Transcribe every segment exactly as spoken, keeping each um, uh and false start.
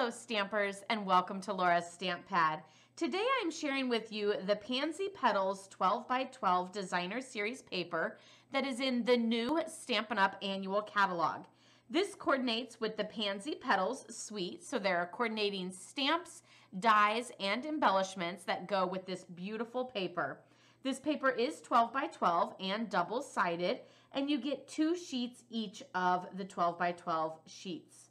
Hello stampers and welcome to Laura's Stamp Pad. Today I'm sharing with you the Pansy Petals twelve by twelve Designer Series Paper that is in the new Stampin' Up! Annual Catalog. This coordinates with the Pansy Petals suite, so there are coordinating stamps, dies, and embellishments that go with this beautiful paper. This paper is twelve by twelve and double-sided, and you get two sheets each of the twelve by twelve sheets.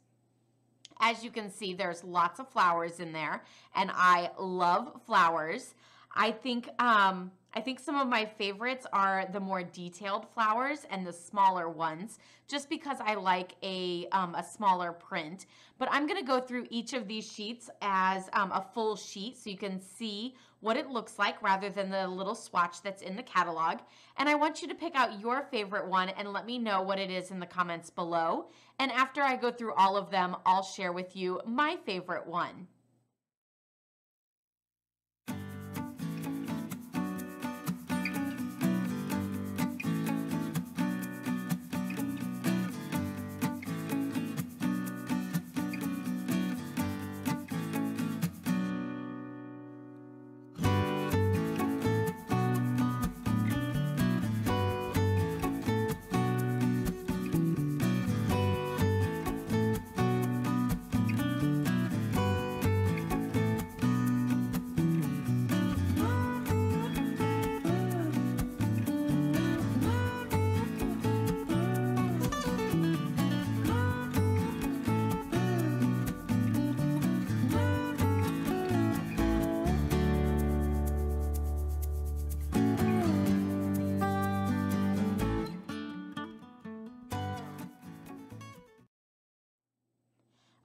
As you can see, there's lots of flowers in there, and I love flowers. I think um, I think some of my favorites are the more detailed flowers and the smaller ones, just because I like a, um, a smaller print. But I'm going to go through each of these sheets as um, a full sheet so you can see what it looks like rather than the little swatch that's in the catalog. And I want you to pick out your favorite one and let me know what it is in the comments below. And after I go through all of them, I'll share with you my favorite one.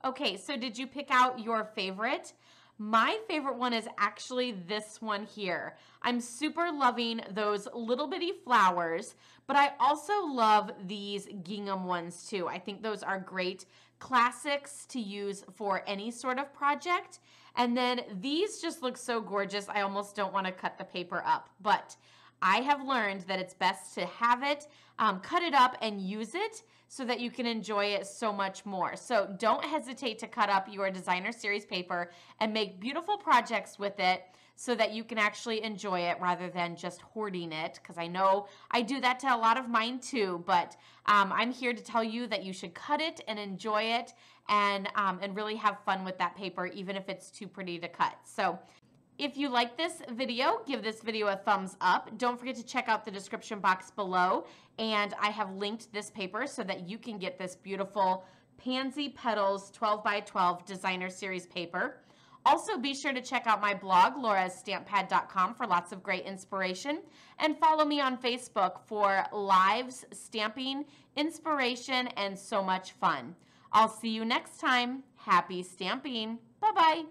Okay, so did you pick out your favorite? My favorite one is actually this one here. I'm super loving those little bitty flowers, but I also love these gingham ones too. I think those are great classics to use for any sort of project. And then these just look so gorgeous, I almost don't want to cut the paper up, but I have learned that it's best to have it, um, cut it up and use it so that you can enjoy it so much more. So don't hesitate to cut up your Designer Series paper and make beautiful projects with it so that you can actually enjoy it rather than just hoarding it, because I know I do that to a lot of mine too, but um, I'm here to tell you that you should cut it and enjoy it and, um, and really have fun with that paper, even if it's too pretty to cut. So if you like this video, give this video a thumbs up. Don't forget to check out the description box below, and I have linked this paper so that you can get this beautiful Pansy Petals twelve by twelve Designer Series paper. Also, be sure to check out my blog, laura's stamp pad dot com, for lots of great inspiration, and follow me on Facebook for lives, stamping, inspiration, and so much fun. I'll see you next time. Happy stamping. Bye-bye.